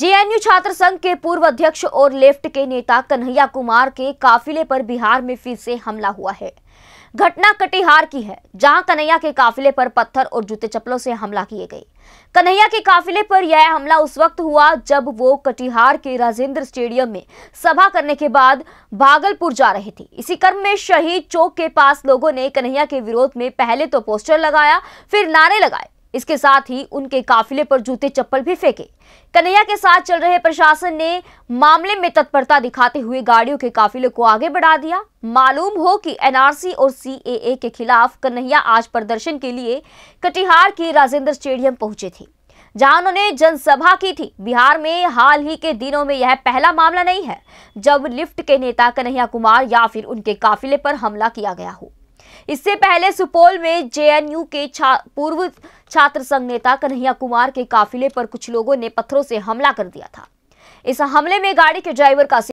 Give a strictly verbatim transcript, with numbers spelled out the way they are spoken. जे NU छात्र संघ के पूर्व अध्यक्ष और लेफ्ट के नेता कन्हैया कुमार के काफिले पर बिहार में फिर से हमला हुआ है। घटना कटिहार की है, जहां कन्हैया के काफिले पर पत्थर और जूते चप्पलों से हमला किए गए। कन्हैया के काफिले पर यह हमला उस वक्त हुआ जब वो कटिहार के राजेंद्र स्टेडियम में सभा करने के बाद भागलपुर जा रहे थे। इसी क्रम में शहीद चौक के पास लोगों ने कन्हैया के विरोध में पहले तो पोस्टर लगाया, फिर नारे लगाए। इसके साथ ही उनके काफिले पर जूते चप्पल भी फेंके। कन्हैया के साथ चल रहे प्रशासन ने मामले में तत्परता दिखाते हुए गाड़ियों के काफिले को आगे बढ़ा दिया। मालूम हो कि एनआरसी और सीएए के खिलाफ कन्हैया आज प्रदर्शन के लिए कटिहार के राजेंद्र स्टेडियम पहुंचे थे, जहां उन्होंने जनसभा की थी। बिहार में हाल ही के दिनों में यह पहला मामला नहीं है जब लिफ्ट के नेता कन्हैया कुमार या फिर उनके काफिले पर हमला किया गया हो। इससे पहले सुपौल में जे एनयू के छा, पूर्व छात्र संघ नेता कन्हैया कुमार के काफिले पर कुछ लोगों ने पत्थरों से हमला कर दिया था। इस हमले में गाड़ी के ड्राइवर का